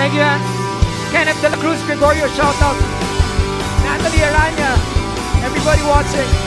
Thank you, Ann. Kenneth Delacruz, Gregorio, shout out. Natalie Aranya, everybody watching.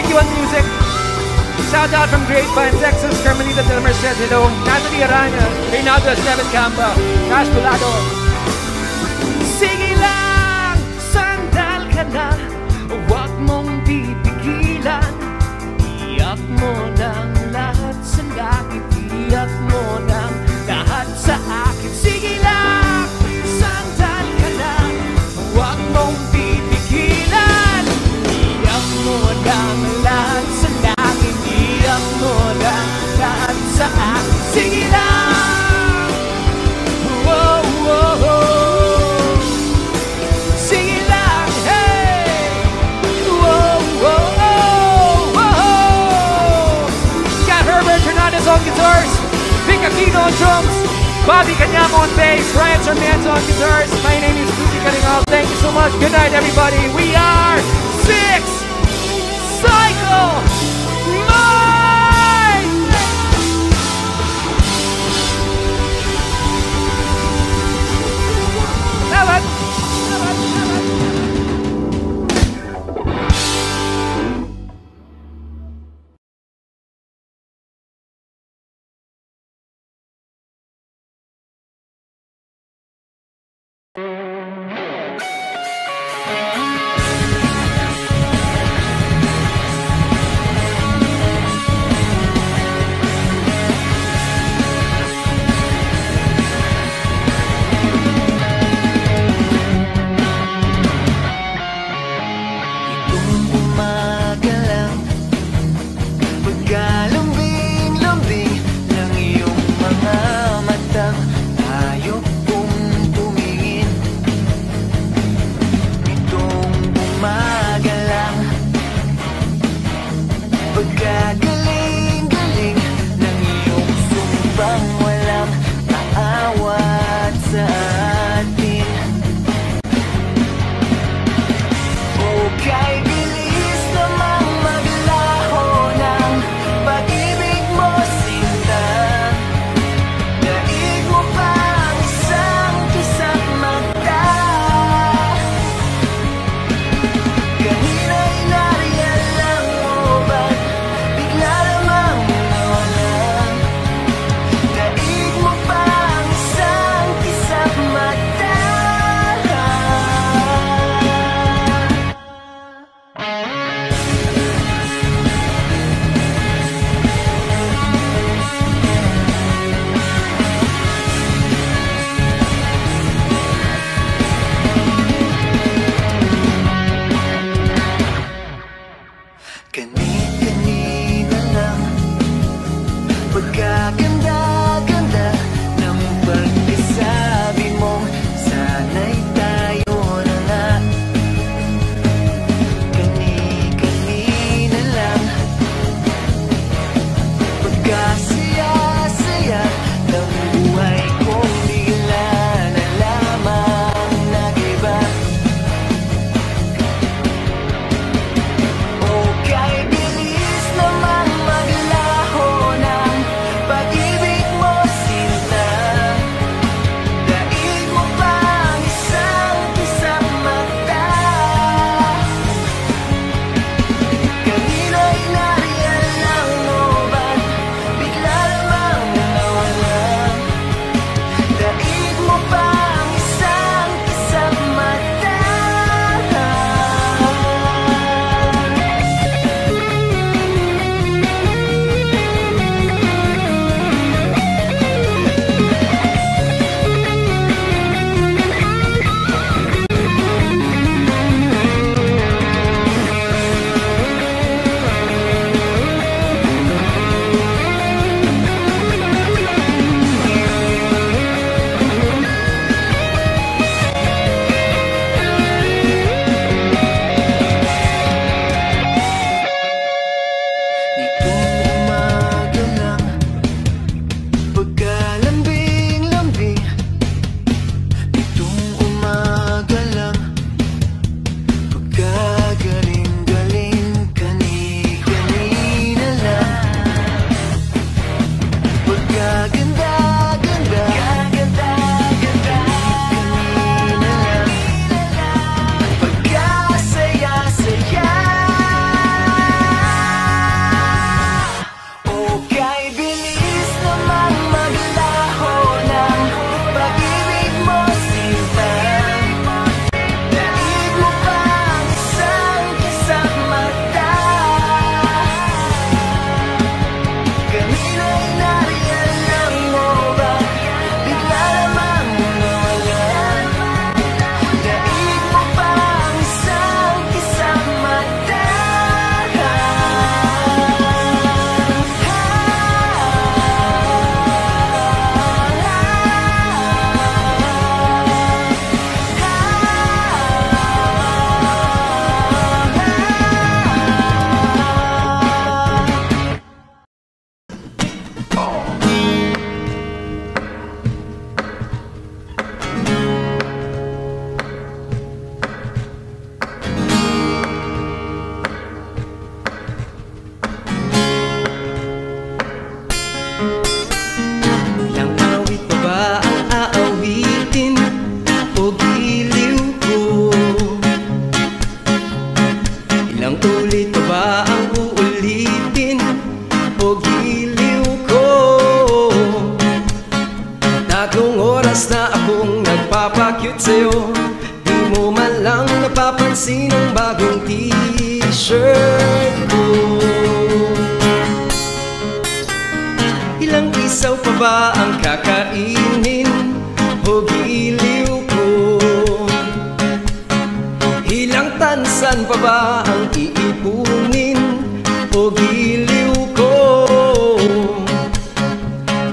Thank you on music. Shout out from Grapevine, Texas, Carmelita Del Mercez, hello. Natalie Arana, Reynadra Steves Campa, Cash Pulado. Sige lang, sandal ka na, huwag mong pipigilan. Iyak mo ng lahat sa langit, iyak mo ng lahat sa akin. Sige lang, sandal ka na, huwag mong pipigilan. Iyak mo ng lahat sa langit, iyak mo ng lahat sa akin. Sige lang, oh, oh, oh. Sige lang, hey, oh, oh, oh, oh. Got Herbert Hernandez on guitars, Vic Aquino on drums, Bobby Cañamo on bass, Ryan Sermantz on guitars. My name is Ruby Kanyam. Thank you so much. Good night, everybody. We are Six Cycle Mind! pagkaganda-ganda ng pagkasabi mong sana'y tayo na nga. Kani-kanina lang pagkasaya-saya ng buhay kong bigla na lamang nag-iba. Okay, bilis naman maglaho ng pag-ibig mo sinta. Daig mo pa ang isang mata. Kanina'y nariyan lang mo ba't bigla namang nawala. Daig mo pa ang isang mata. Nitong umaga lang, pagkalambing-lambing. Nitong umaga lang, pagkagaling-galing. Kani-kanina lang, pagkaganda-ganda. Kani-kanina lang, pagkasaya-saya. Okay, bilis naman maglaho ng pag-ibig mo sinta. Daig mo pa ang isang mata. Kanina'y nariyan lang mo ba? Bigla namang nawalan. Daig mo pa ang isang mata. Ilang awit pa ba ang aawitin o giliw ko? Ilang ulit pa ba ang uulitin o giliw ko? Tatlong oras na akong nagpapakyut sa'yo, di mo man lang napapansin ang bagong t-shirt ko. Ilang isaw pa ba ang kakainin o giliw ko? Ilang tansan pa ba ang iipunin o giliw ko?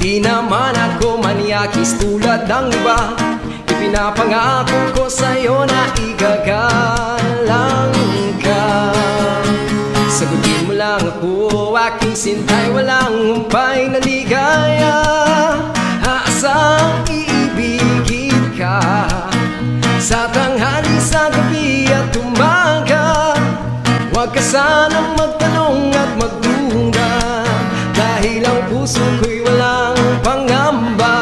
Di naman ako maniakis tulad ng iba, ipinapangako ko sa'yo na igagalang ka. Sagutin mo lang ako, aking sintay, walang humpay na ligaya. Aasang iibigin ka sa tanghali, sa gabi at umaga. Huwag ka sanang magtanong at magduda, dahil ang puso ko'y walang pangamba.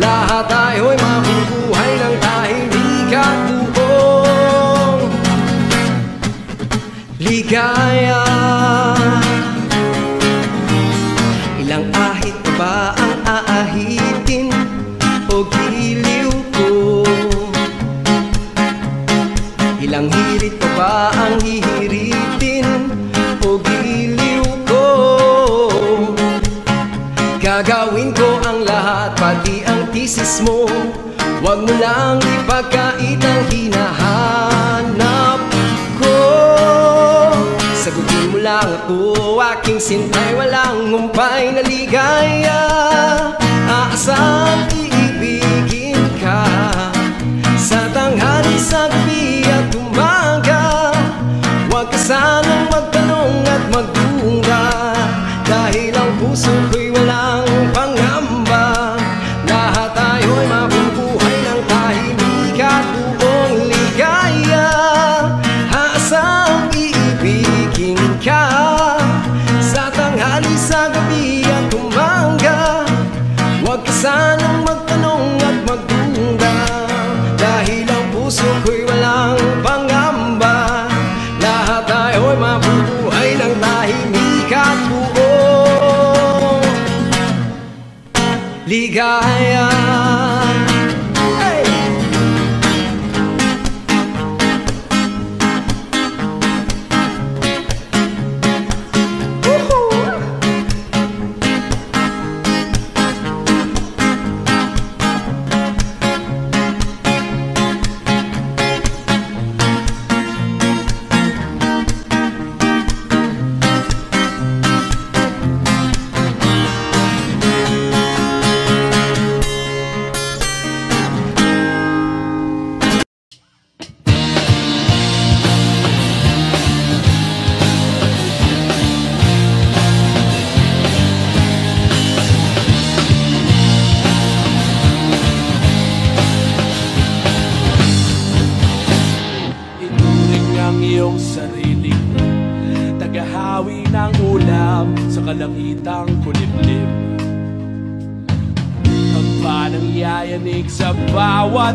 Lahat tayo'y mabubuhay ng tahimikan buong ligaya. Ilang ahit pa ba ang aahitin o giliw ko? Ilang hirit pa ba ang hihiritin o giliw ko? Gagawin ko ang lahat, pati ang tisis mo. Huwag mo lang ipagkait ang hinahanap ko. Sagutin mo lang ako aking sintay, walang umpay na ligaya. Aasang iibigin ka sa tanghali, sa gabi at umaga. Huwag ka sanang magtanong at magduda, dahil ang puso ko'y walang pangamba. Lahat tayo'y mabubuhay ng tahimik at buong ligaya. Aasang iibigin ka sa tanghali, sa gabi at umaga. Huwag ka sanang magtanong at magduda, dahil ang puso ko'y walang pangamba. Lahat tayo'y mabubuhay ng tahimik at buong ligaya.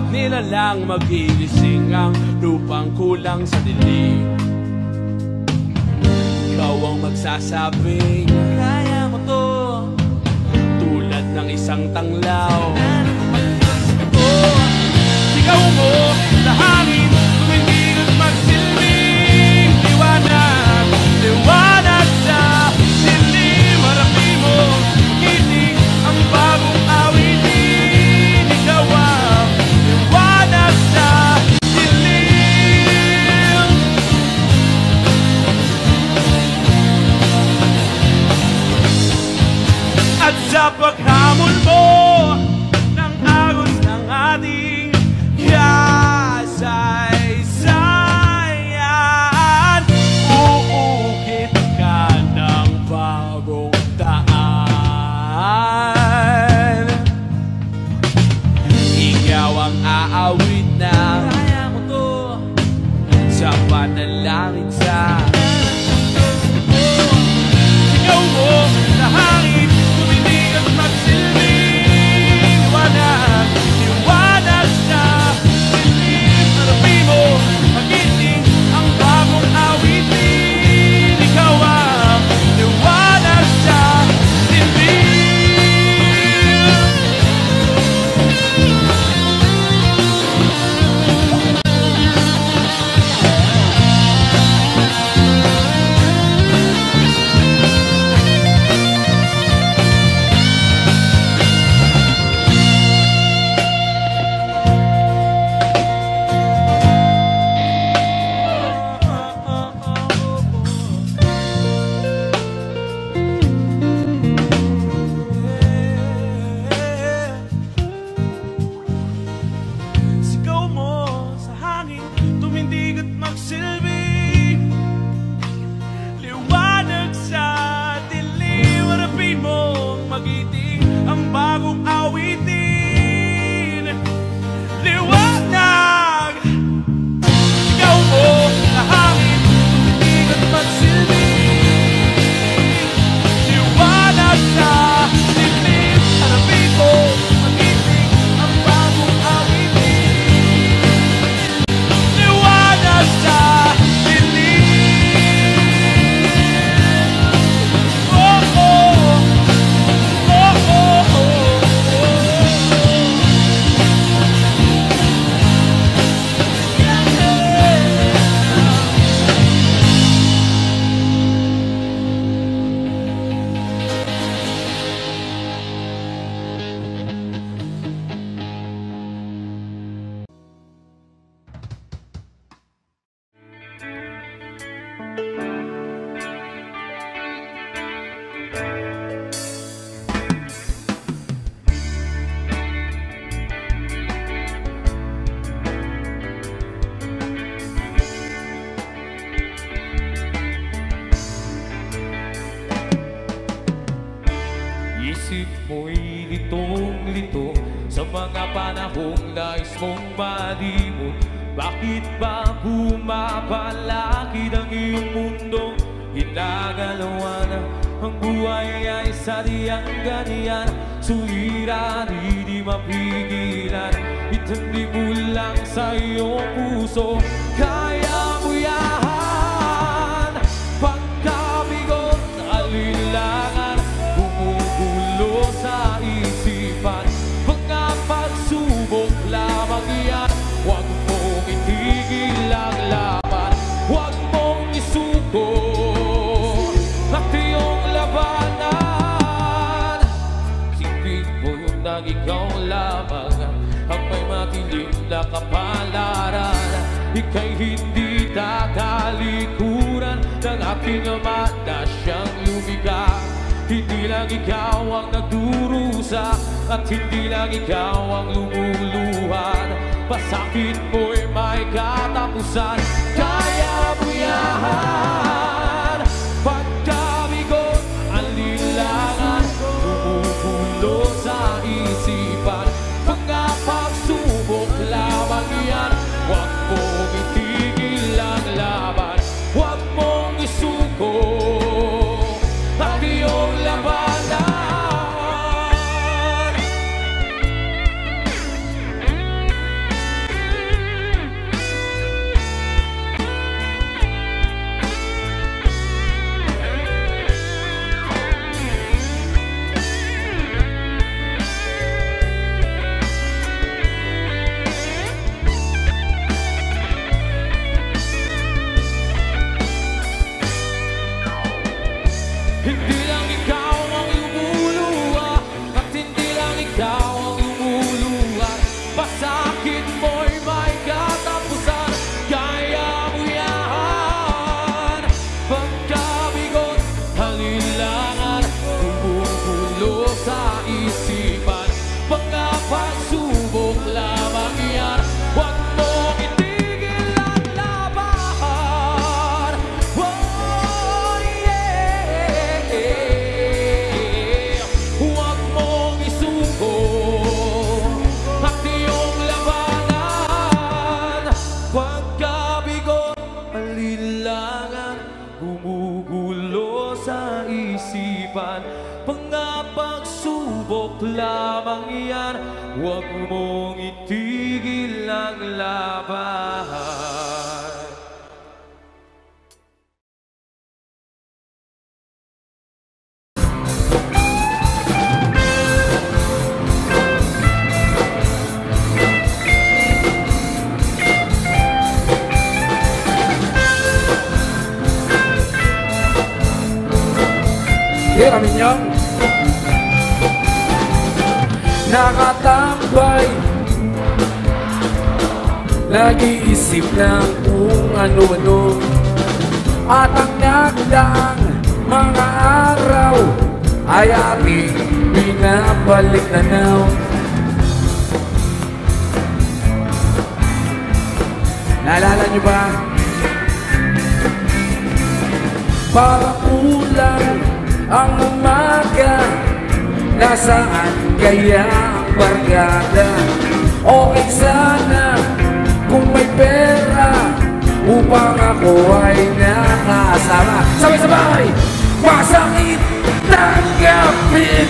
Nilalang magigising ang lupang kulang sa dilim. Ikaw ang magsasabing kaya mo to, tulad ng isang tanglaw. Oh, sigaw mo sa hangin, tumingin at magsilbing liwanag, liwanag sa silim. Harapin mo, kiting ang bagong awit. At sa paghamon mo ng agos ng ating kasaysayan, uukit ka ng bagong daan. Ikaw ang aawit na kaya mo to sa panalangin sa ikaw mo sa hangin. isip mo'y litong-lito sa mga panahong nais mong malimot. Bakit ba bumapalakid ang iyong mundo? Ginagalawa na ang buhay ay sadyang ganyan. Suliranin di mapigilan, itanglibul lang sa iyong puso. Kaya mo yahan, pagkabigot, alilangan, gumugulo sa isipan. Mga pagsubok lamang iyan, huwag mong itigil ang laban, huwag mong isuko at iyong labanan. Sipin mo yung nang ikaw lamang ang may matilim na kapalaran. Ika'y hindi tatalikuran ng aking ama na siyang lumika. Hindi lang ikaw ang nagdurusa at hindi lang ikaw ang lumuluhan. Pasakit mo'y may katapusan. Kaya mo yahan, pagkabigot, alilangan, bumubulo sa isipan. Pagkapagsubok lamang yan, huwag mong itigil ang laban, huwag mong isuko ang iyong labanan. Hindi lang ikaw ang lumuluwa at hindi lang ikaw ang lumuluwa. Pasakit mo'y may katapusan. Kaya mo yahan, pagkabigot, halilangan, gumugulo sa isipan. Pagkapagsubok lamang iyan, huwag mong itigil ang laban. Huwag mong isuko at iyong labanan. Pagkabigot, alilangan, gumugulo sa isipan. Pangapagsubok lamang iyan, huwag mong itigil ang laban. Nakatambay, nag-iisip ng kung ano-ano. At ang nagdaang mga araw ay ating binabalik na now. Naalala nyo ba? Parang ulang ang umaga, nasaan kaya ang barkada? Okay sana kung may pera upang ako ay nakasama. Sabay-sabay! Masakit tanggapin,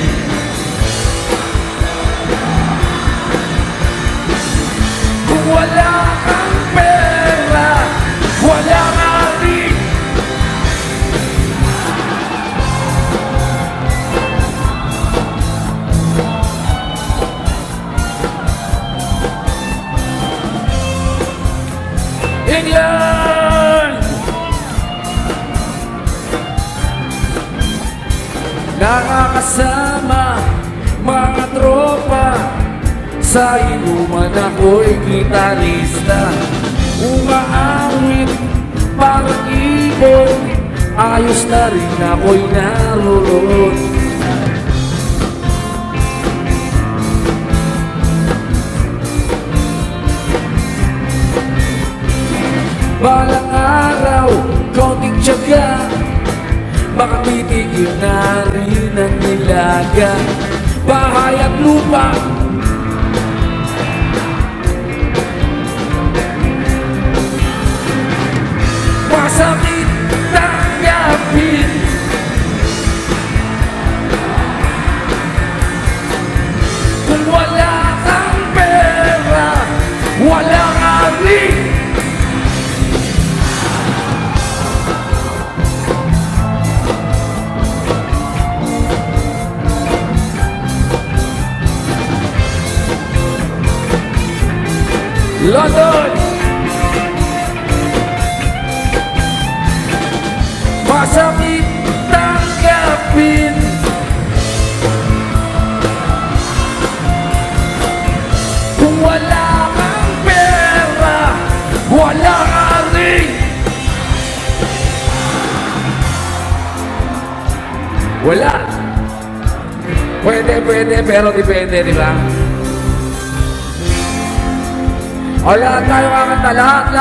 kung wala kang pera, wala kang England! Nakakasama mga tropa, sa inuman ako'y gitarista. Umaawit parang ibon, ayos na rin ako'y naroon. Balang araw, konting tiyaga, baka titigil na rin ang nilaga. bahay at lupa. Masakit tanggapin, kung wala kang pera, wala kang ring. London, masakit tanggapin, kung wala kang pera, wala kang ring. Wala. Pwede, pwede, pero depende, di ba? O, lahat tayo kakanta, lahat!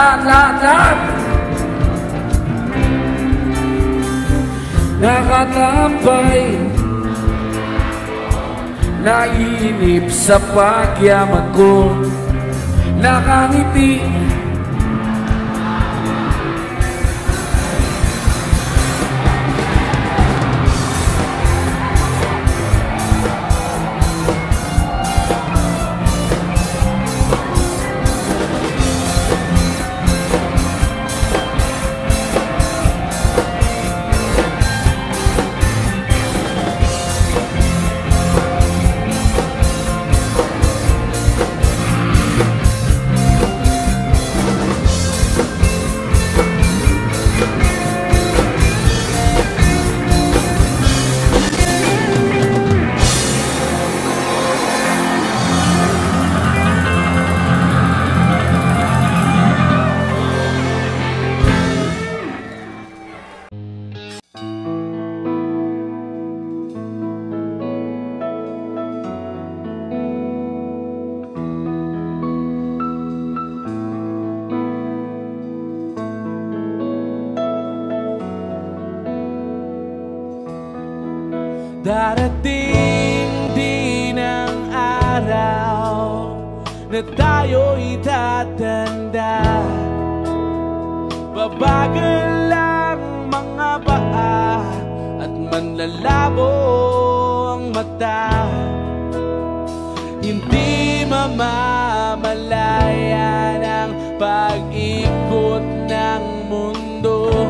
Nakatambay, nainip sa pagyaman ko, nakangiti. Darating din ang araw na tayo'y tatanda. Babagal lang mga paa at manlalabo ang mata. Hindi mamamalayan ang pag-ikot ng mundo.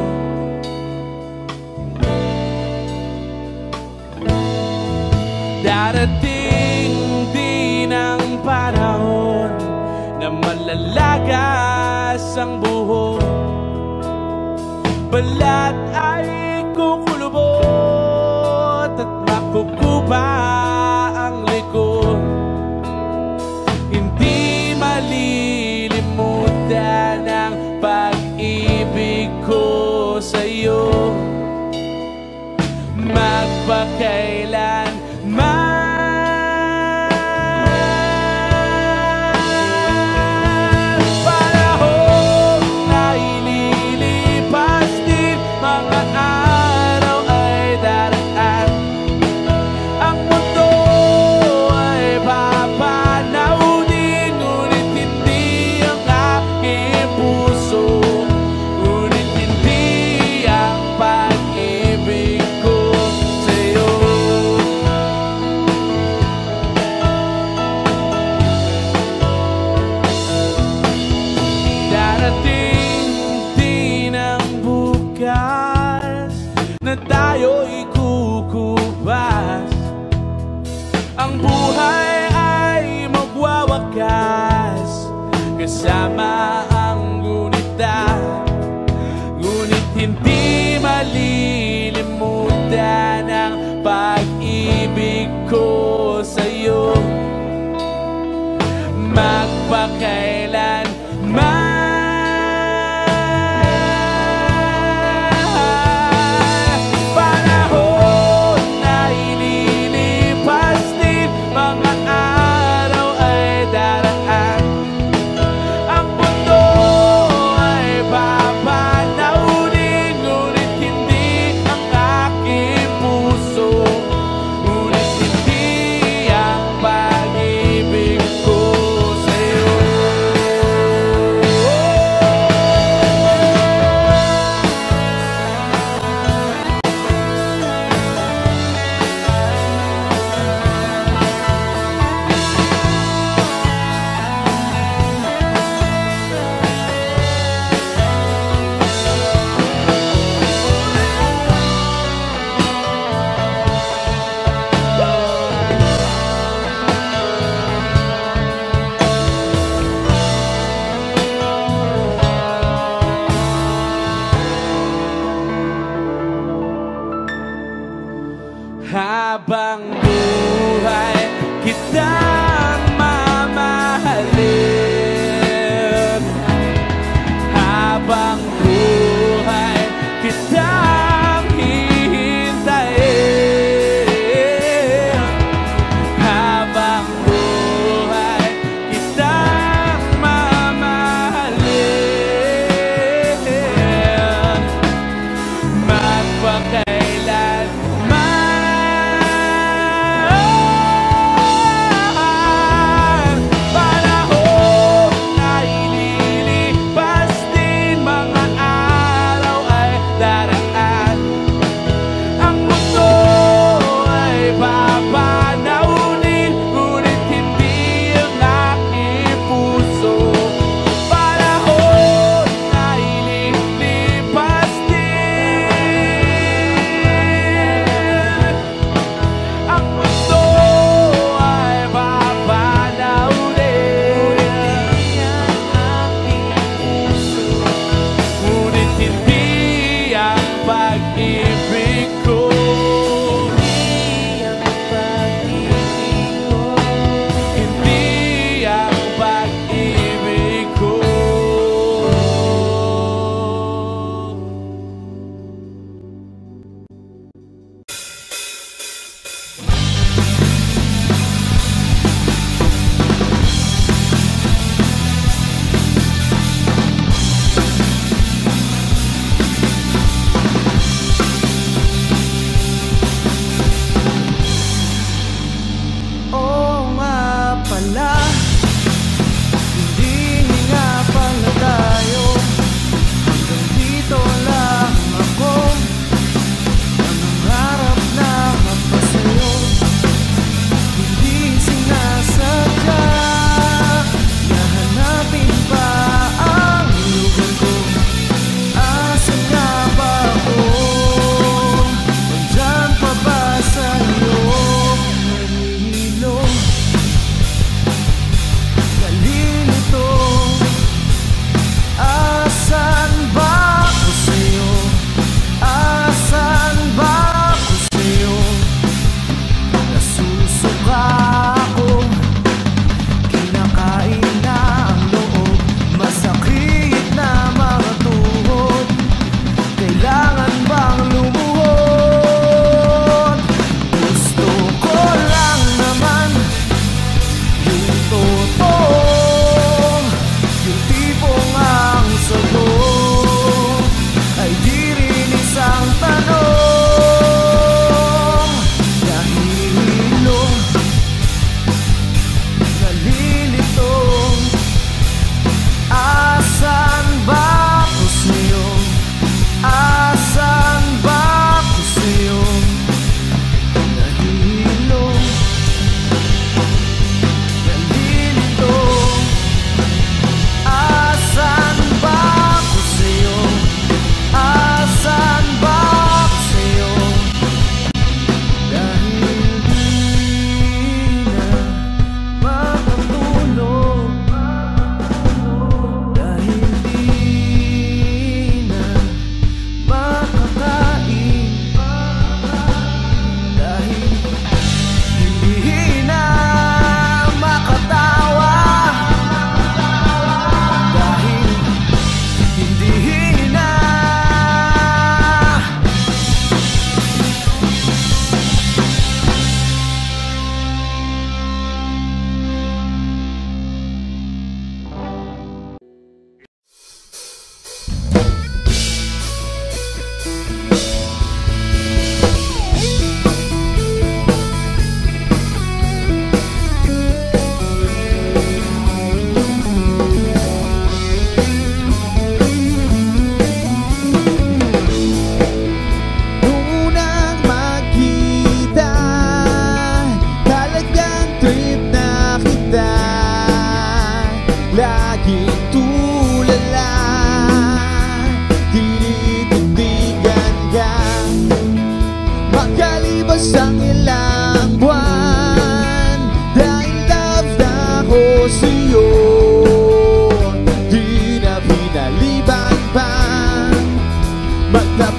Darating din ang panahon na malalagas ang buho. Balat ay kukulubot at makukuba ang likod. Hindi malilimutan ang pag-ibig ko sa'yo. Magpakailan kasama ang gunita. Ngunit hindi malilimutan ang pag-ibig ko sa'yo. Magpakailanman.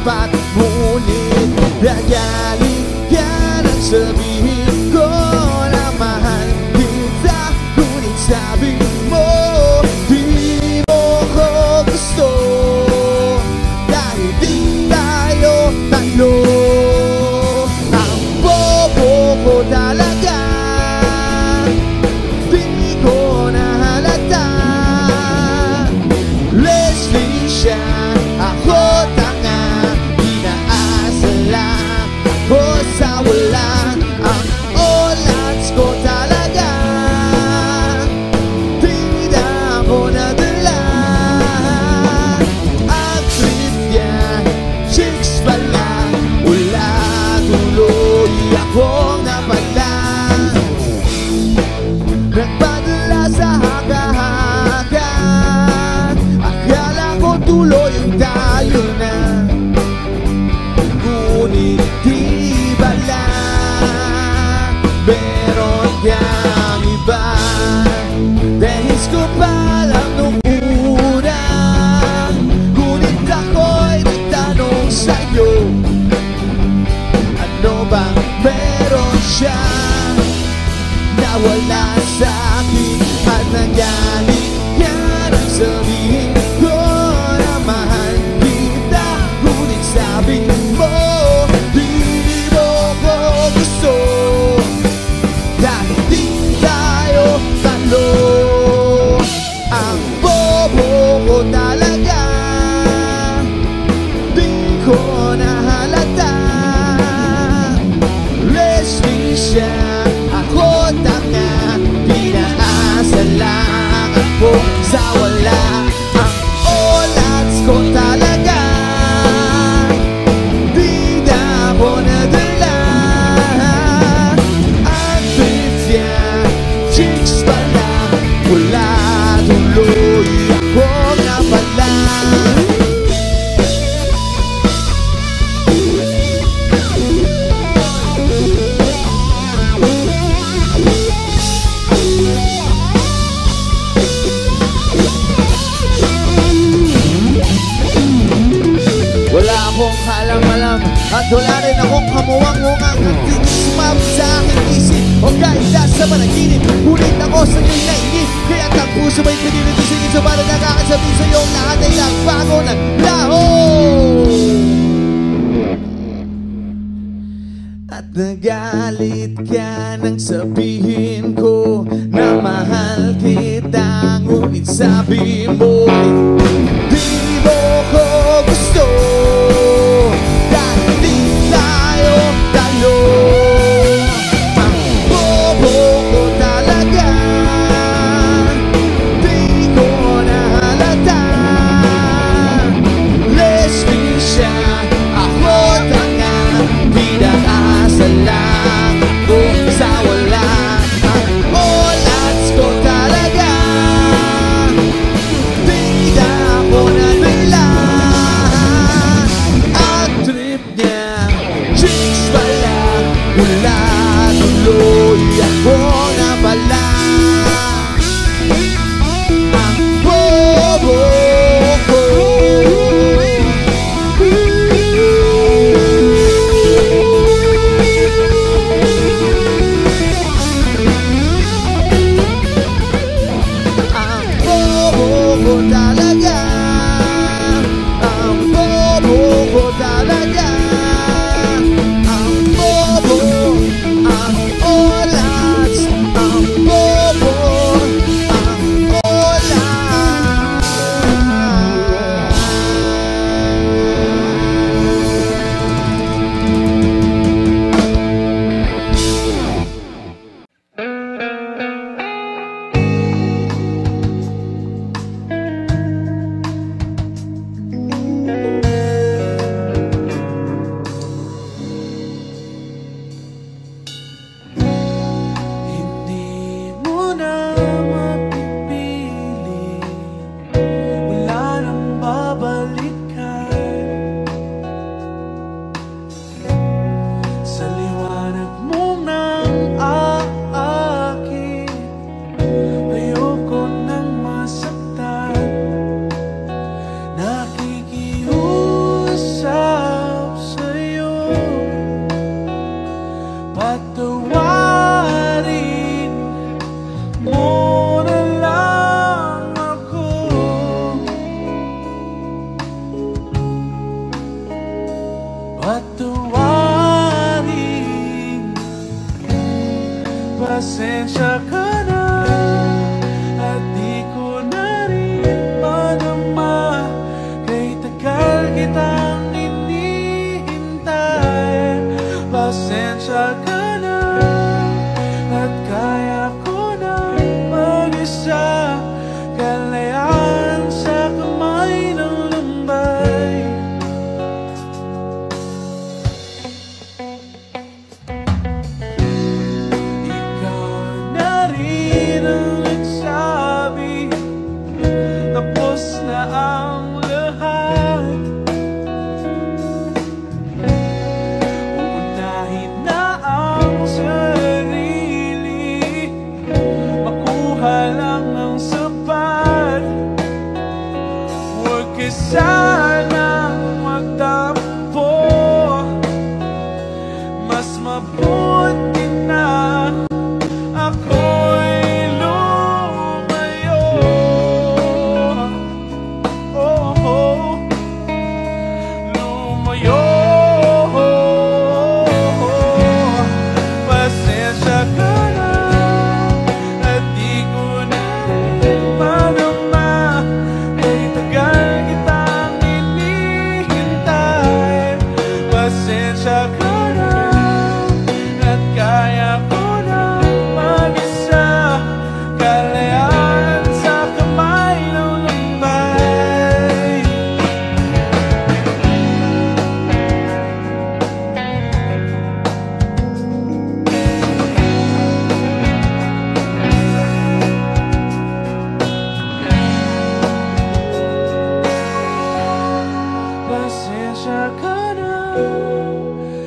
dapat, ngunit gagalin kanan sebihim golamahan kita kuning sabimo di moko gusto kahit di tayo talo ang bobo ko talaga di ko nahalata Leslie siya. Nawala sa akin at nanggaling niya ng sabihin ko na mahal kita, ngunit sabi mo di mo ko gusto dahil di tayo talo ang bobo ko talaga di ko nahalata Leslie siya. At wala rin akong kamuwang-ungang hindi sumabot sa aking isip o kahit nasa managinip. Ngunit ako sa iyo'y nainip, kaya't ang puso mo'y pinilitusingin. So parang nakakasabi sa'yo lahat ay nagbago ng laho at nagalit ka nang sabihin ko na mahal kita, ngunit sabi mo di mo ko gusto. Tidak boleh. pasensya ka na at di ko na rin madama. Kay tagal kitang inihintay, pasensya ka na at kaya ko na mag-isa. Kalayaan sa kamay ng lumbay. Ikaw na rin ang nagsabi, tapos na ang lahat. Uunahin na ang sarili, makuha lang ang sapat. Huwag ka sanang magtampo, mas mabuti na ako'y lumayo. Oh, lumayo. Pasensya ka na at di ko na rin malama. Ay tagal kitang inihintay, pasensya ka na at kaya ko na mag-isa. Kalayaan sa kamay ng lumbay. Pasensya ka na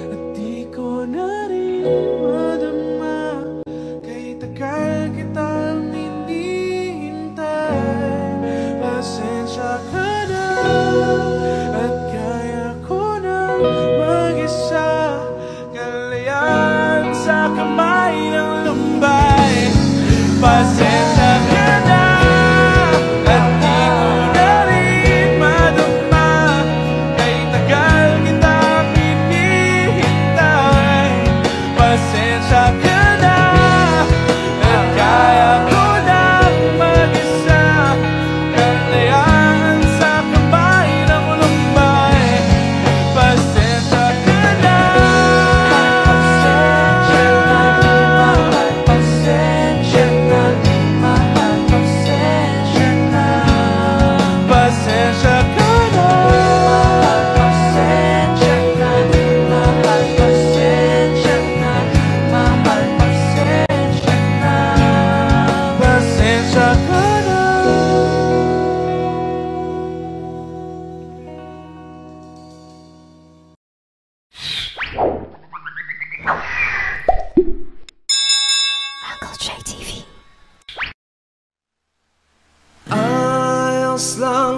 at di ko na rin madama. Kay tagal kitang hinihintay, pasensya ka na at kaya ko na mag-isa. Kalayaan sa kamay ng lumbay. Pasensya ka na at di ko na rin madama. Kay tagal kitang hinihintay, pasensya ka na at kaya ko na mag-isa. Kalayaan sa kamay ng lumbay. Pasensya ka na. Pasensya ka na. Pasensya ka na. Uncle JTV. Ayos lang,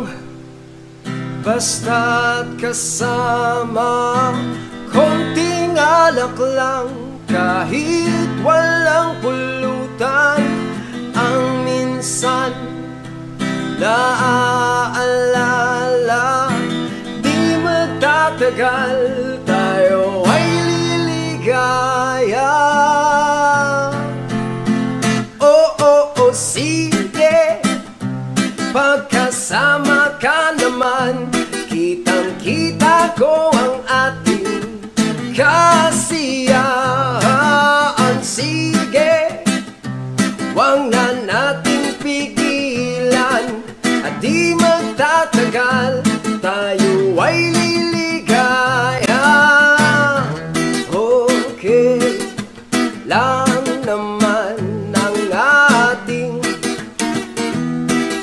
basta't kasama. Konting alak lang, kahit walang pulutan. Ang minsan, naaalala. Di magtatagal, tayo ay liligaya. Oo, sige, pagkasama ka naman. Kitang-kita ko ang ating kasiyahan. Sige, wag na nating pigilan. At di magtatagal, tayo ay liligaya. Okay lang naman ang ating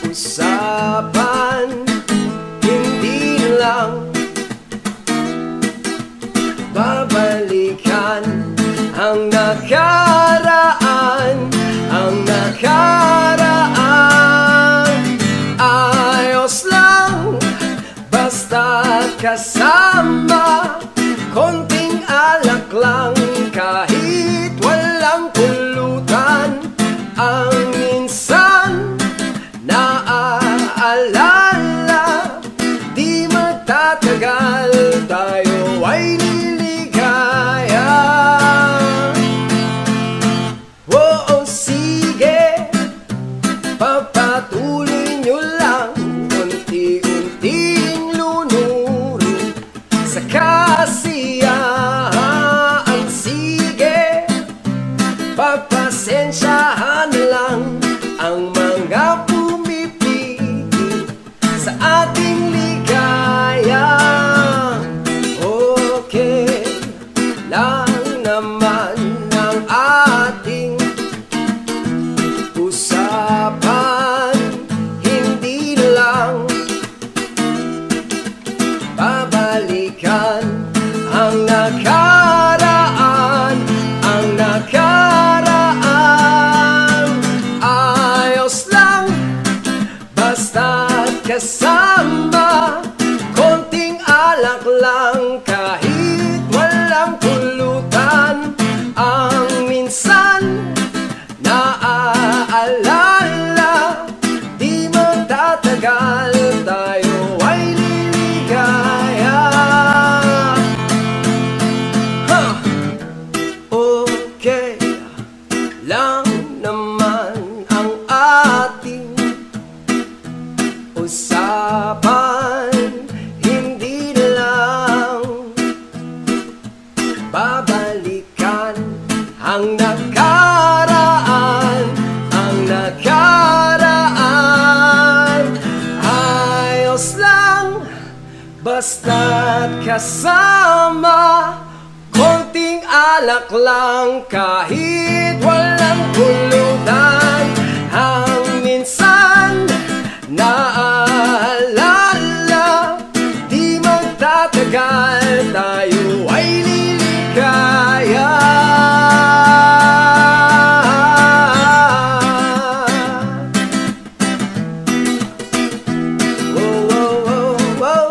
usapan. Hindi lang babalikan ang nakaraan. Ang nakaraan, ayos lang, basta kasama. paalala, di magtatagal tayo ay liligaya. Huh. Okay lang naman ang ating usapan, hindi na lang babalikan ang nakaraan. Ang nakaraan ayos lang, basta't kasama, konting alak lang kahit walang pulutan. Ang minsan naaalala, di magtatagal tayo ay liligaya. Oh, oh, oh, oh.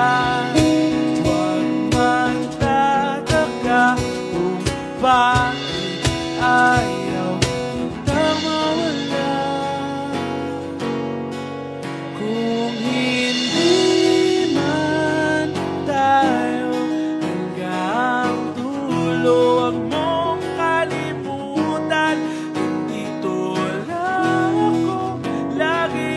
Kaya huwag magtataka kung bakit ayaw kitang mawala. Kung hindi man tayo hanggang dulo, huwag mong kalimutan, nandito lang ako, lagi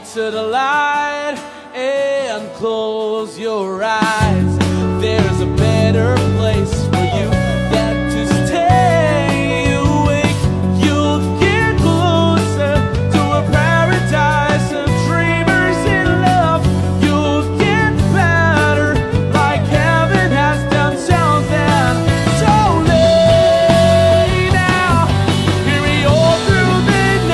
into the light and close your eyes. There's a better place for you than to stay awake. You'll get closer to a paradise of dreamers in love. You'll get better like heaven has done to them. So lay now, carry all through the night.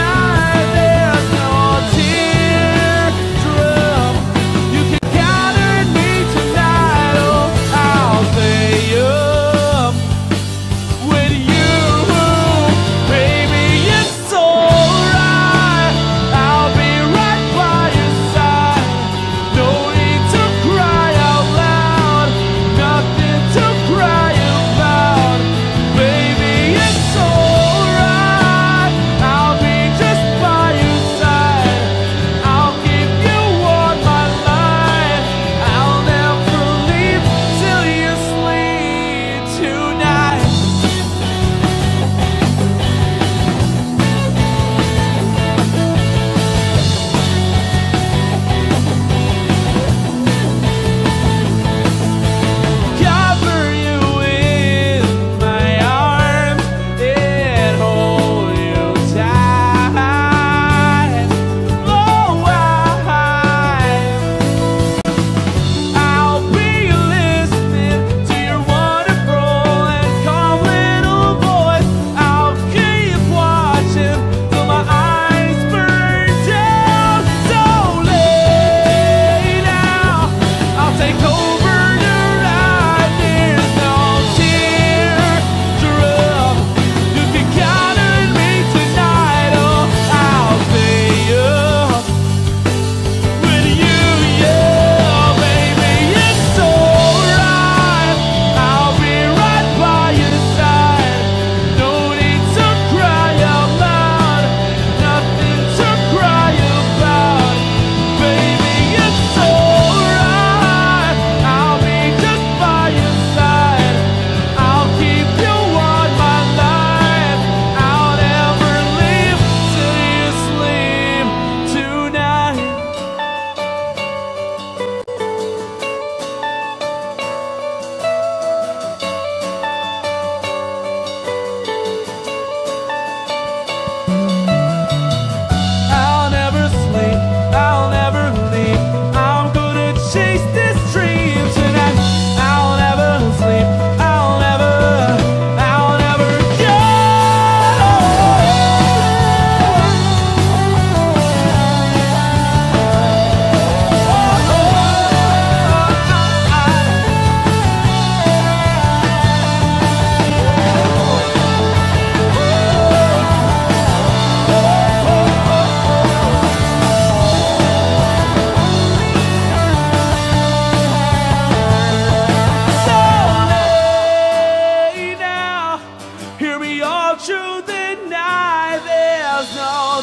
There's no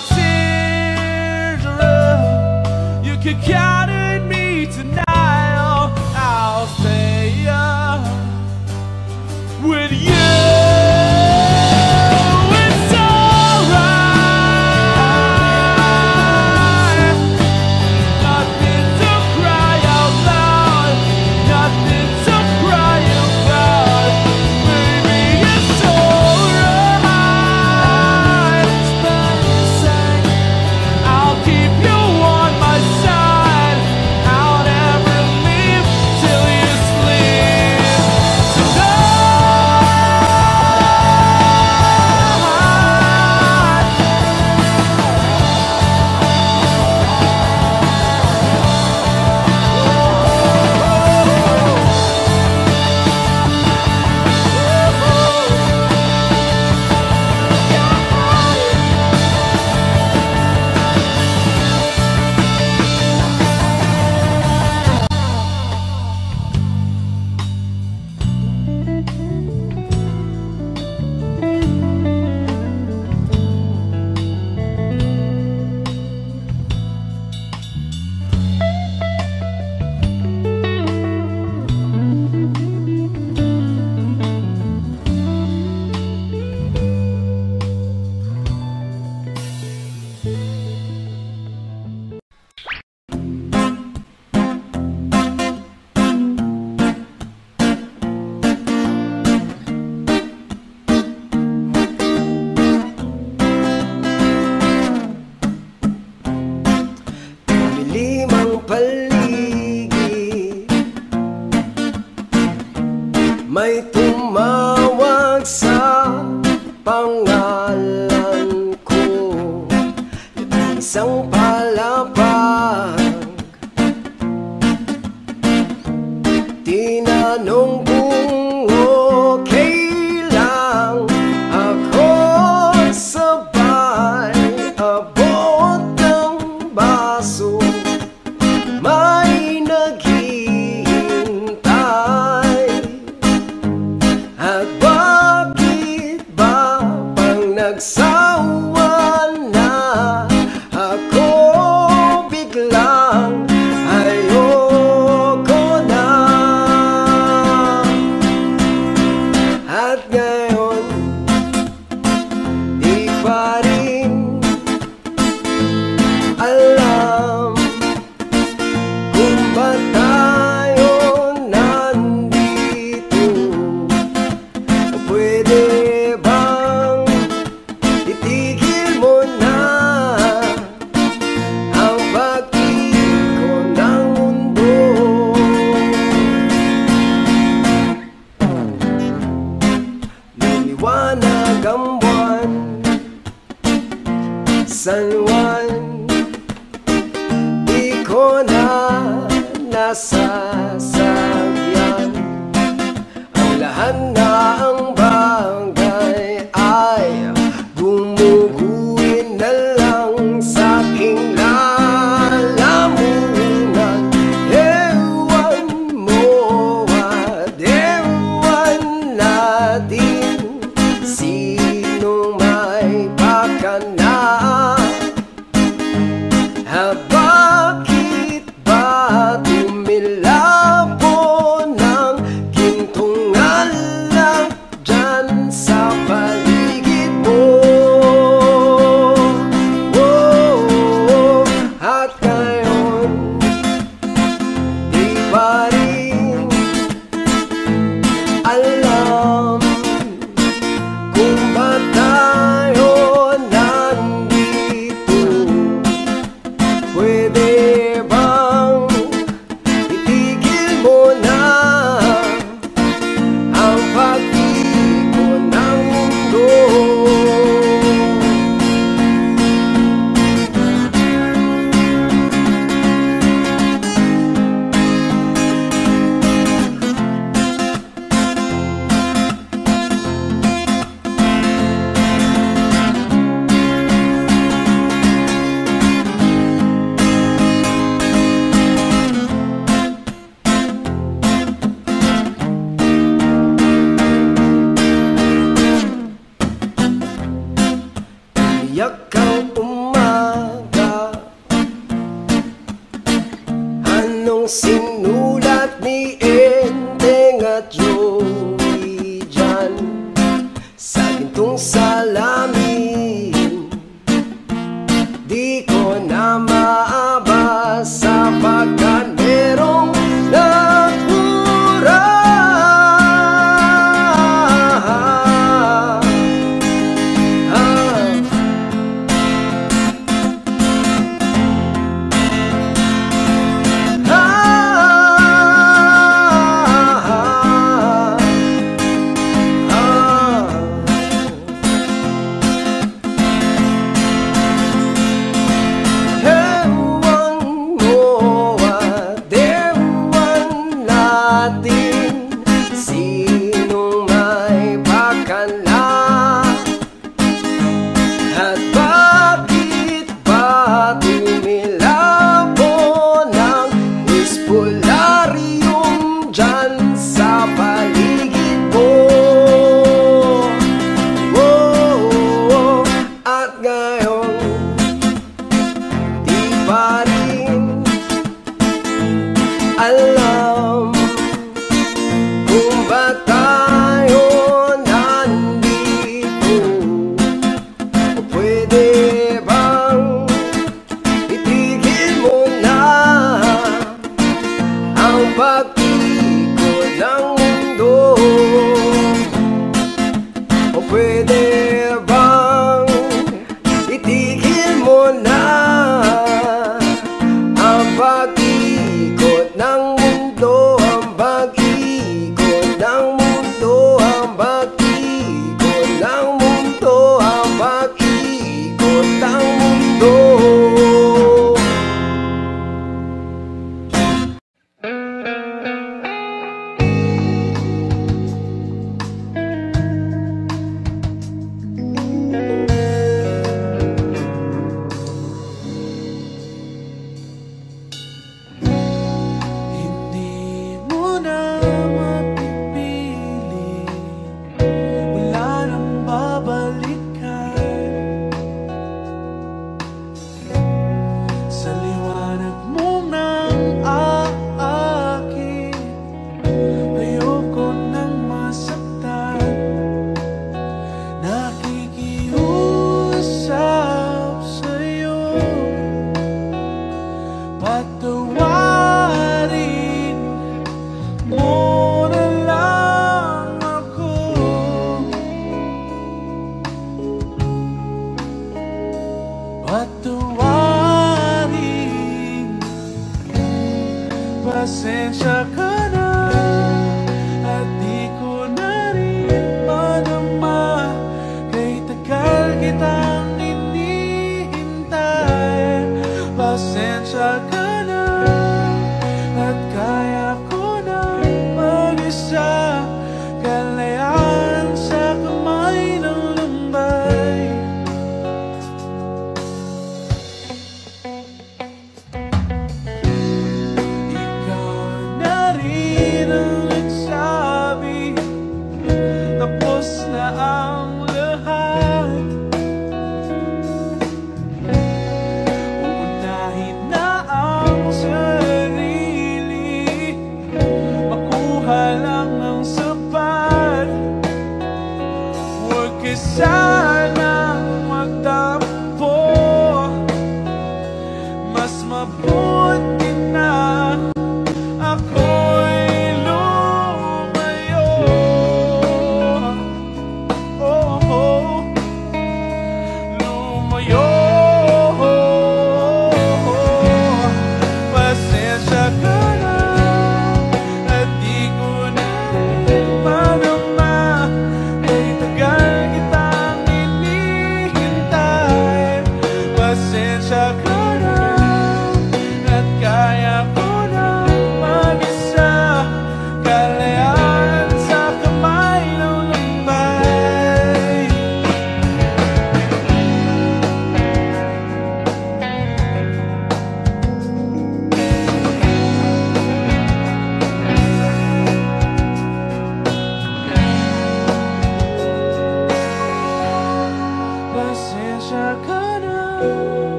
teardrop you can gather me tonight. Oh, I'll stay up with you, baby. It's alright. I'll be right by your side. No need to cry out loud. Nothing to cry about, baby. It's alright. I'll be just by your side. I'll keep you on my line. I'll never leave till you sleep tonight. Cover you in my arms and hold you tight. Oh, I'll be listening to your wonderful and calm little voice. I'll keep watching till my eyes burn down. So lay now, I'll take over your life. There's no teardrop you can count on me tonight. Oh, I'll stay up with you, yeah, baby. It's alright. I'll be right by your side. No need to cry out loud. Nothing to cry about, baby. It's alright. I'll be just by your side. I'll keep you on my line. I'll never leave till you sleep tonight. I'll never sleep, I'll never leave. I'm gonna chase this dream tonight. I'll never sleep, I'll never go. So late now, hear me all through the night. There's no teardrop you can count on me tonight. Oh, I'll stay up with you. It's alright. Nothing to cry out loud, nothing to cry about, baby. It's alright. I'll keep you on my side. paligid. May tumawag sa pangalan ko, isang palapag. Tinanong kung okay lang ako sabay abot ng baso. May naghihintay. At bakit ba pang nagsawa na ako biglang ayoko na? At ngayon di pa rin alam kung ba't tayo nandito. Pwede bang itigil mo na ang pag-ikot ng mundo? Niliwanag ang buwan, San Juan, di ko na nasasagyan. Ang lahat na ang bagay ay gumuguin na lang sa aking lalamunan. Ewan mo at ewan natin sino may pakana. Bakit ba tumilabo ng gintong alak dyan sa paligid mo? Oh, at ngayon di pa rin alam kung ba't tayo nandito. Pwede bang itigil mo na ang pag-ikot ng mundo? Iyak kang umaga, anong sinulat ni Enteng at Joey dyan sa gintong salamin? Di ko na maabasa pagkat merong nagmura. Ah, ewan mo at ewan natin sino may pakala. At bakit ba tumilabo ng espularyong dyan sa paligid mo? Oh, at ngayon di pa rin alam kung ba't tayo nandito. Pwede bang itigil mo na ang pag-ikot ng mundo? Pwede bang itigil mo na Patawarin mo na lang ako. Patawarin, pasensya ka na, at di ko na rin manama, kay tagal kitang inihintay. Pasensya ka. Sana magtampo, mas mabuti na ako'y lumayo. Oh, lumayo. Pasensya ka na, at di ko na manama, ay tagal kita.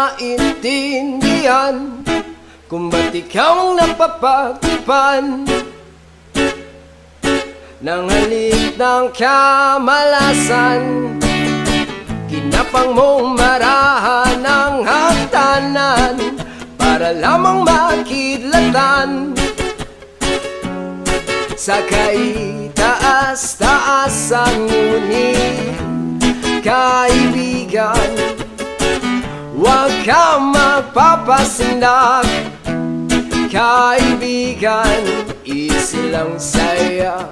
Maintindihan kung ba't ikaw napapagpan nang halip ng kamalasan, kinapang mong marahan ang hatanan para lamang makidlatan sa kaitaas-taasan. Ngunit kaibigan, huwag ka magpapasindak, kaibigan, easy lang saya.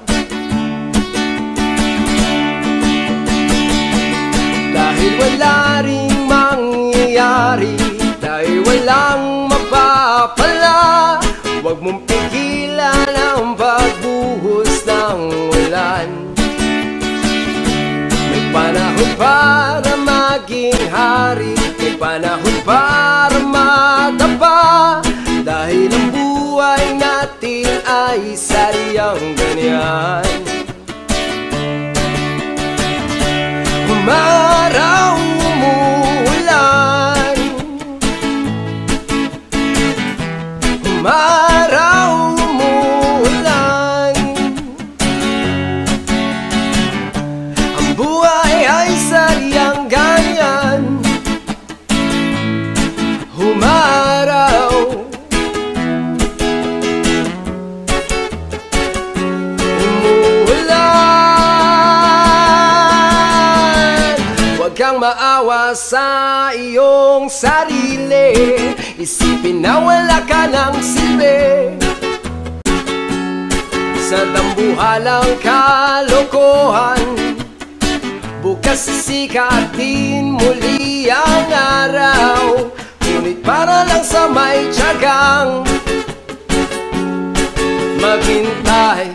Dahil wala ring mangyayari, dahil walang mapapala, huwag mong pigilan ang pagbuhos ng ulan. May panahon para maging hari, panahon para matapa, dahil ang buhay natin ay sariyang ganyan. Umaraw, umuulan, umaraw, umuulan, ang buhay ay sariyang ganyan. Mar kang maawa sa iyong sarili. Isipin na wala ka ng silbi sa dambuhalang kalokohan. Bukas sikatin muli ang araw, ngunit para lang sa may tiyagang maghintay.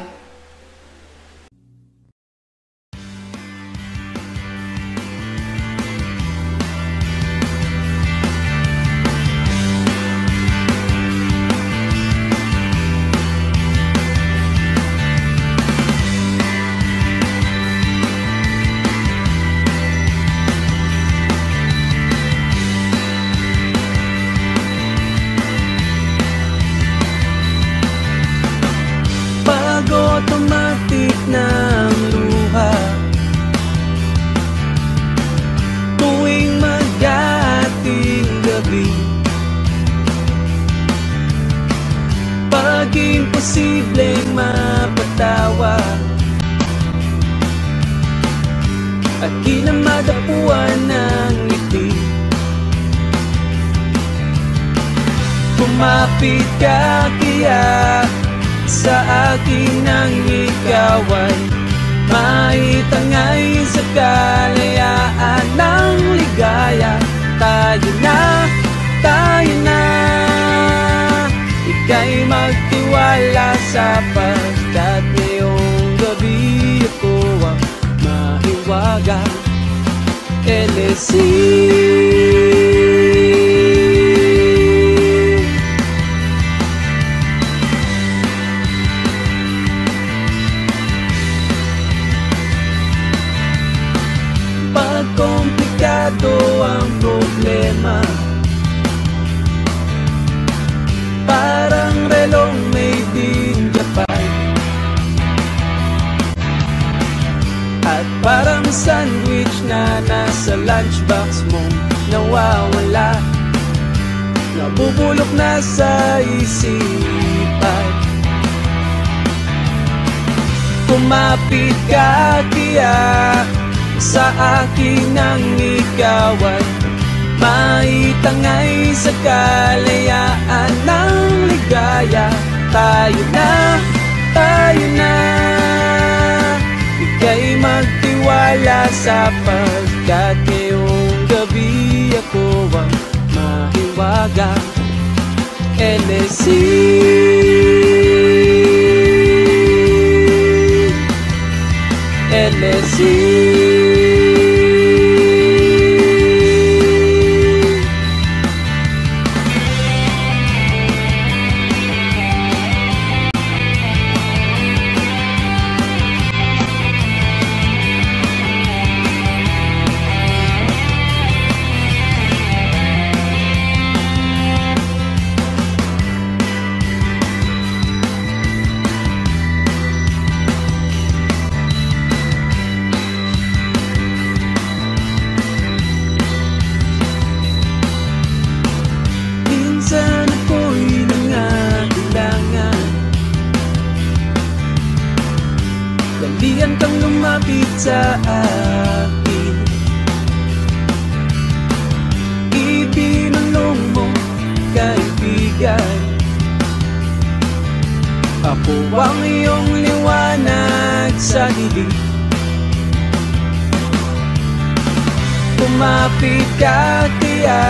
Automatic ng luha tuwing magdating gabi, pag imposibleng mapatawa at kinamadapuan ng ngiti. Kumapit ka kaya sa akin ang ikaw ay maitangay sa kalayaan ng ligaya. Tayo na, tayo na, ika'y magtiwala sapagkat ngayong gabi ako ang mahiwaga. LSC ang problema, parang relong made in Japan, at parang sandwich na nasa lunchbox mo nawawala, nabubulok na sa isipan. Kumapit ka kaya sa akin ang ikaw ay maitangay sa kalayaan ng ligaya. Tayo na, tayo na, ika'y magtiwala sapagkat ngayong gabi ako ang mahiwaga. LSC sa akin, ibinulong mo kaibigan, ako ang iyong liwanag sa dilim. Kumapit ka kaya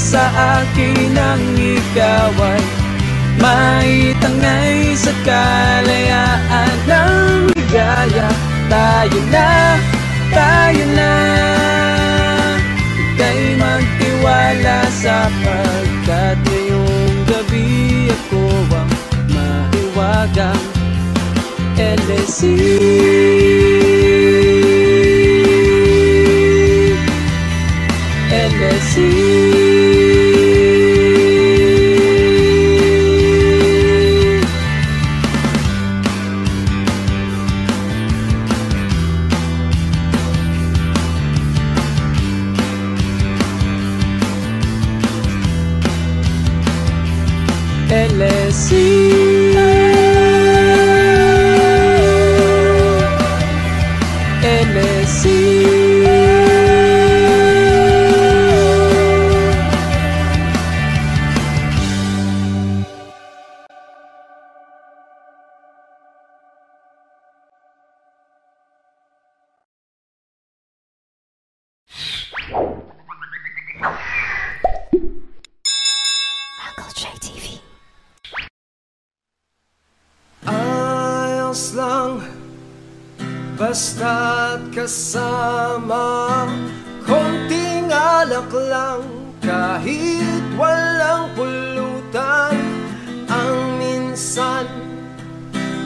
sa akin ang ikaw ay maitangay sa kalayaan ng ligaya. Tayo na, tayo na, ika'y magtiwala sapagkat ngayong gabi ako ang mahiwagang LSC. LSC basta't kasama. Konting alak lang, kahit walang pulutan. Ang minsan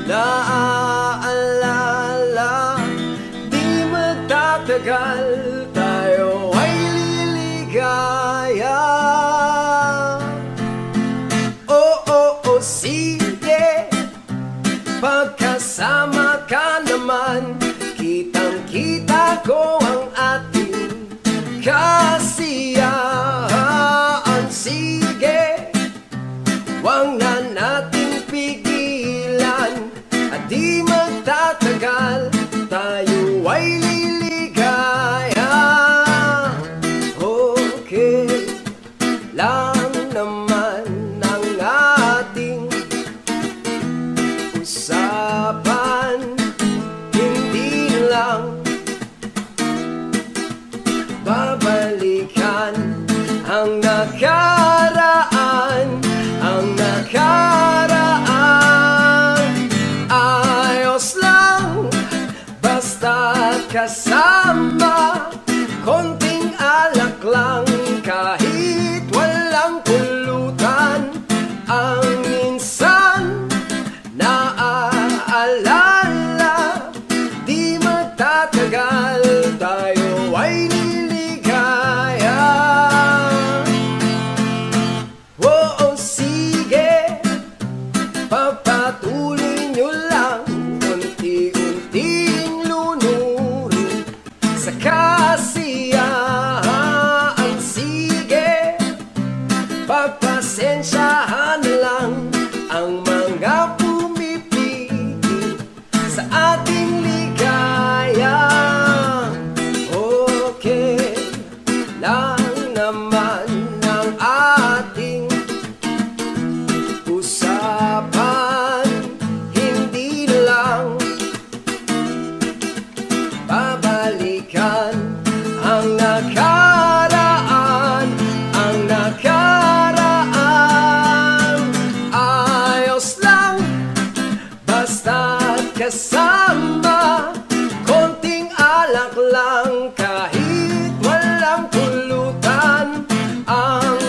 naaalala, di magtatagal, tayo ay liligaya. Oo, sige, pagkasama ka naman, kitang-kita ko ang ating kasiyahan. Sige, huwag na natin pigilan, at di magtatagal, tayo ay liligaya. Okay lang naman ang ating usapan, hindi lang babalikan ang nakaraan. Ang nakaraan ayos lang, basta't kasama. Konting alak lang, kahit walang pulutan. Ang minsan naaalala, di magtatagal, tayo ay niligaya. Oo, sige, papatuloy nyo lang, unti-unting lunurin sa kasiyahan. Sige, papasensyahan na lang ang mga pumipigil sa ating ligaya. Okay lang naman ang ating usapan, hindi lang babalikan ang nakaraan. Ang nakaraan ayos lang, basta't kasama. Konting alak lang, kahit walang pulutan. Ang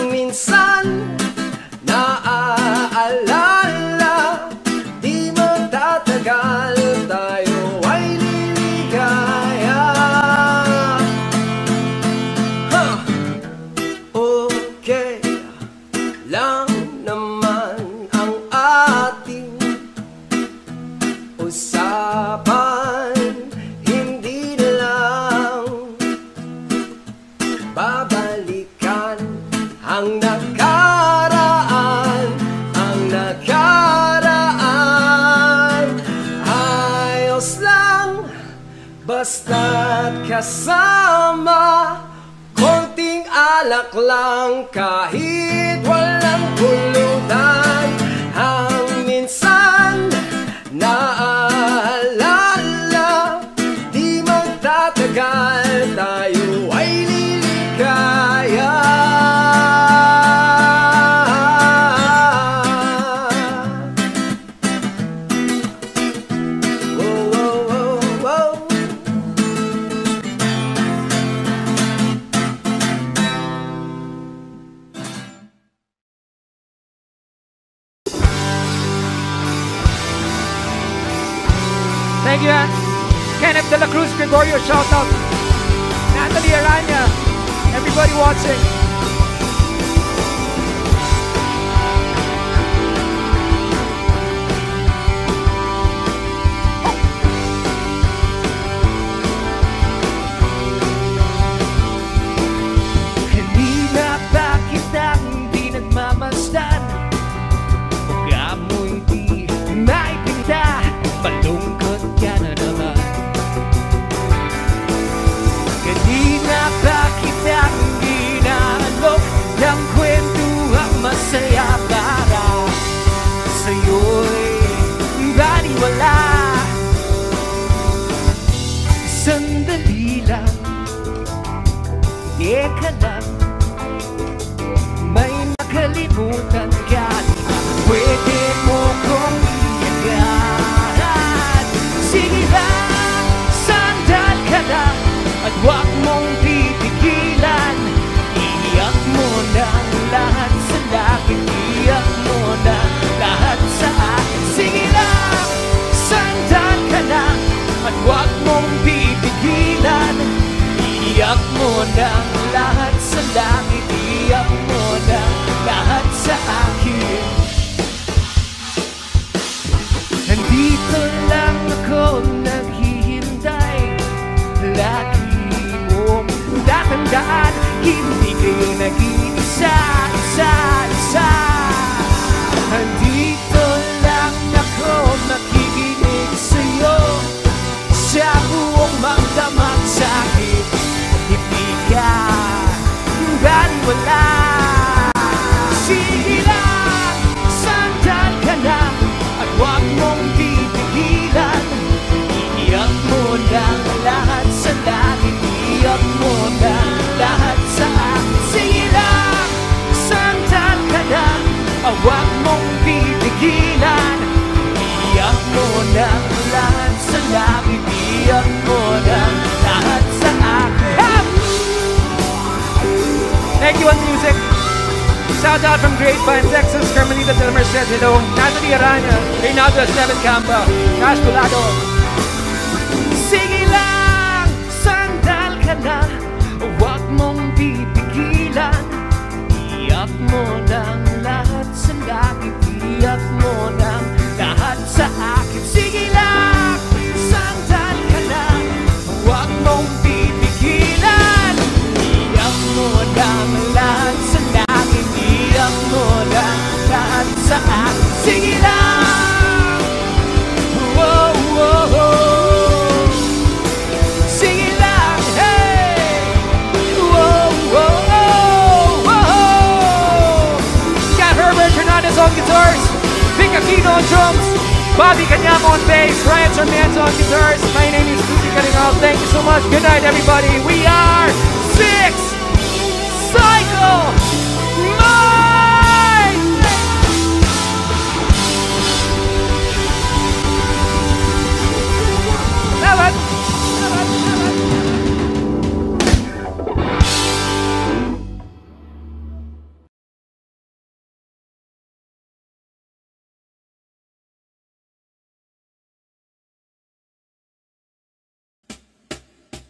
minsan naaalala, di magtatagal, tayo ay liligaya. Huh. Okay lang naman ang ating usapan, hindi lang babalikan ang nakaraan. Ang nakaraan ayos lang, basta't kasama. Konting alak lang, kahit walang pulutan. Ang minsan naaalala, di magtatagal, tayo ay liligaya. Oh, oh, oh, oh. Thank you, Kenneth Delacruz, Gregorio, shout out. Natalie Aranya, everybody watching. Kanina ba kitang di nagmamasdan? Mukha mo hindi naipinta, malungkot ka na naman. Kanina ba kitang ginalok ng kwentuhang masaya para sa'yo'y baliwala? Sandali lang, eka lang, may nakalimutan ka. Pwede mo kong iyagaan. Sige lang, Huwag mong pipigilan. Iyak mo ng lahat sa langit. Iyak mo ng lahat sa akin. Thank you on music. Shout out from Great Pine, Texas, Carmelita Del Mercez, hello. Natalie Arana, Reynadra Steves Campa, Cash Pulado. Sige lang, sandal ka na. Huwag mong pipigilan. Iyak mo ng lahat sa langit. Iyak mo ng lahat sa akin. Sige lang, sandal ka na. Huwag mong pipigilan. Iyak mo ng lahat sa langit. Iyak mo lang lahat sa akin. Sige lang. Whoa, whoa, whoa. Sige lang. Hey. Whoa, whoa, whoa, whoa. Got Herbert Hernandez on guitars, Vic Aquino on drums, Bobby Cañamo on bass, Ryan Sermantz on guitars. My name is Ruby Kanyam. Thank you so much. Good night, everybody. We are Six Cycle.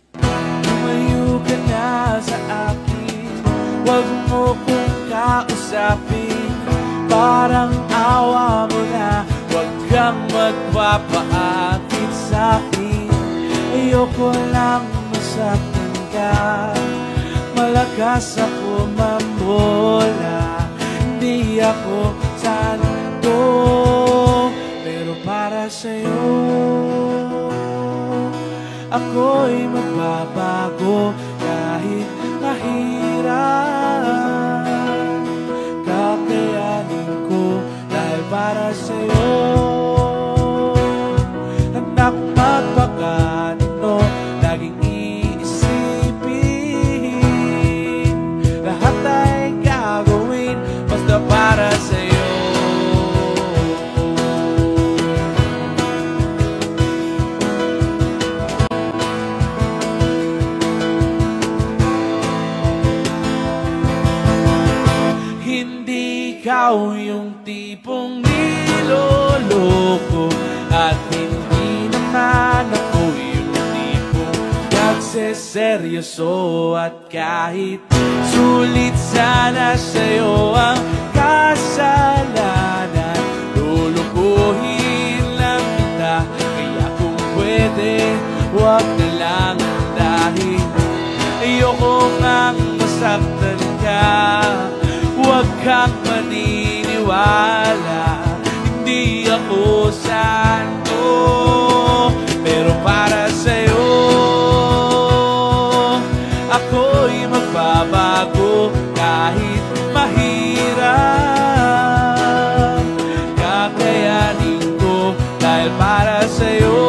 Tumayo ka na sa akin. Huwag mo kong kausapin. Parang awa mo na. Huwag kang magpapaakit sa akin. Ayoko lang masaktan ka. Malakas ako mambola. Hindi ako santo, pero para sa'yo ako'y magbabago. Kahit mahirap, kakayanin ko dahil para sa'yo. Anak, magpagano para sa'yo. Hindi ikaw yung tipong niloloko, at hindi naman ako yung tipong nagseseryoso. At kahit sulit sana sa'yo ang kasalanan, lulukuhin lang kita. Kaya kung pwede, huwag na lang dahil ayoko ngang masaktan ka. Huwag kang maniniwala, hindi ako santo, pero para sa'yo ako'y magbabago. Kahit mahirap, kakayanin ko dahil para sa'yo.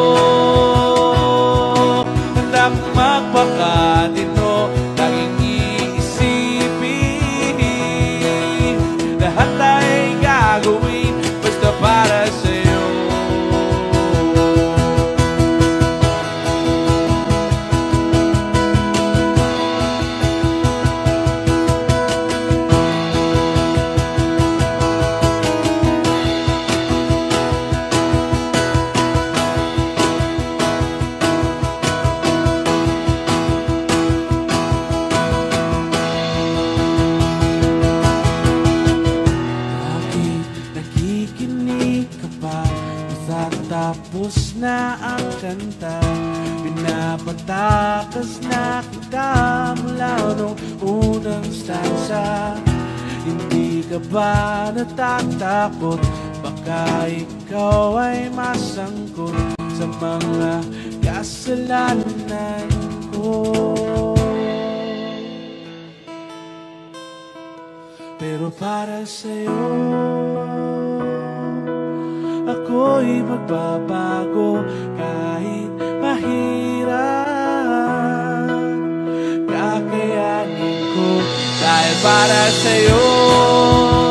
Handang magpakatino, tanging iisipin. Lahat ay gagawin basta para sa'yo. Patakas na kita mula nung unang stansa. Hindi ka ba natatakot? Baka ikaw ay masangkot sa mga kasalanan ko. Pero para sa'yo ako'y magbabago. Kahit mahirap, kakayanin ko dahil para sa'yo.